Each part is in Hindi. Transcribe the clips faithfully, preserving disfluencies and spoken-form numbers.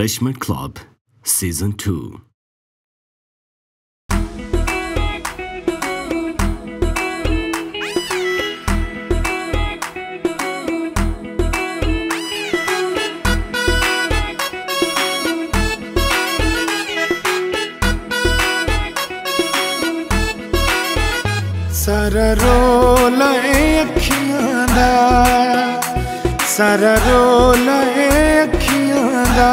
Freshment Club Season two. सारा रोला अखियां दा, सारा रोला अखियां दा।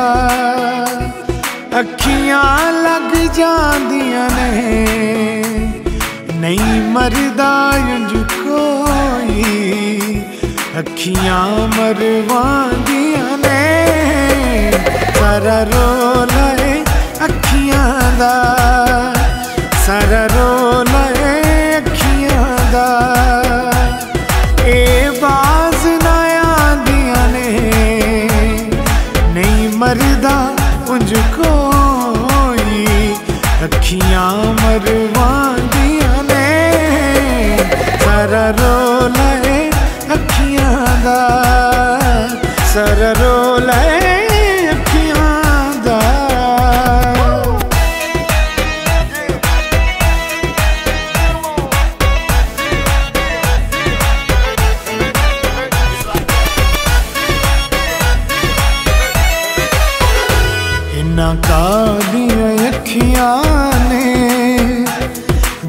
अखियां लग जांदियां ने, नहीं मरदा इंज कोई। अखियां मरवांदियां ने, सारा रोला अखियां दा, सारा रोला मरदा उंज कोई। अखियां मरवांदियां ने, सारा रोला अखियां दा, सारा रोला अखियां दा। ना कादियां अखियां ने,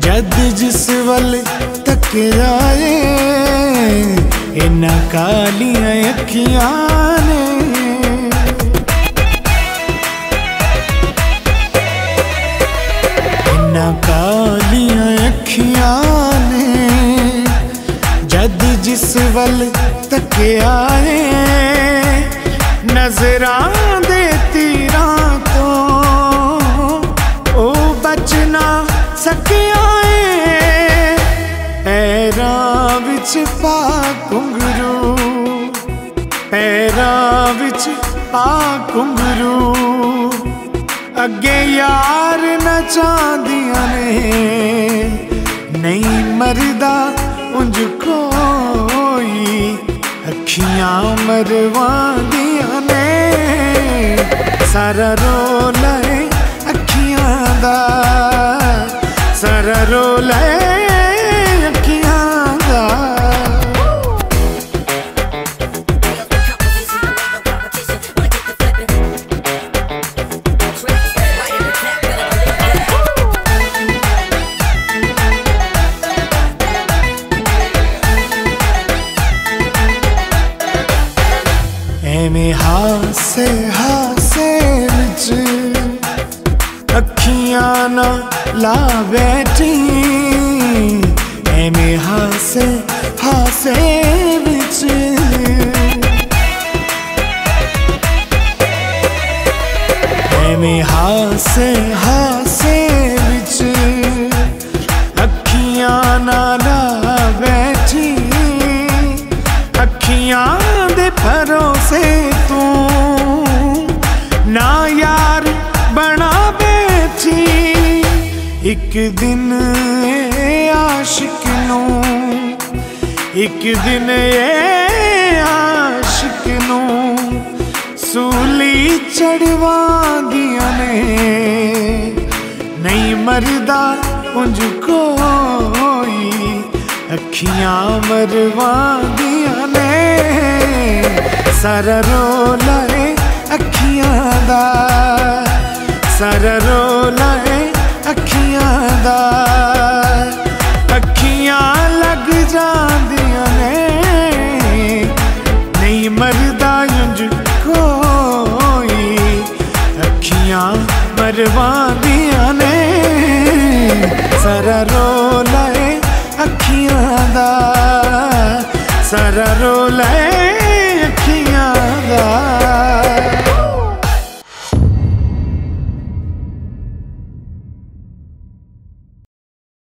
जद जिस वल तक आए। इना कालियां अखियां ने, इना कालियां अखियां ने, जद जिस वल तक आए। नजरां दे तीरां बचना सकिया है। पैरां विच पा घुंघरू, पैरां विच पा घुंघरू। अगे यार नचांदियां ने, नहीं मरदा उंज कोई। अखियां मरवांदियां ने, सारा रोला सारा रोला अखियां दा। एवें हासे हासे विच अखियां ना ला बैठी। एवें हासे हासे विच, एवें हासे हासे विच अखियां ना ला बैठी। अखियां दे भरोसे तू ना यार बना बैठी। एक दिन ए आशिक नू, एक दिन ए आशिक नू सूली चढ़वांदियां ने, नहीं मरदा उंज कोई। अखियां मरवांदियां ने, सारा रोला अखियां दा, सारा रोला अखियां दा। अखियां लग जांदियां ने, नहीं मरदा इंज कोई। अखियां मरवांदियां ने, सारा रोला अखियां दा, सारा रोला अखियां दा।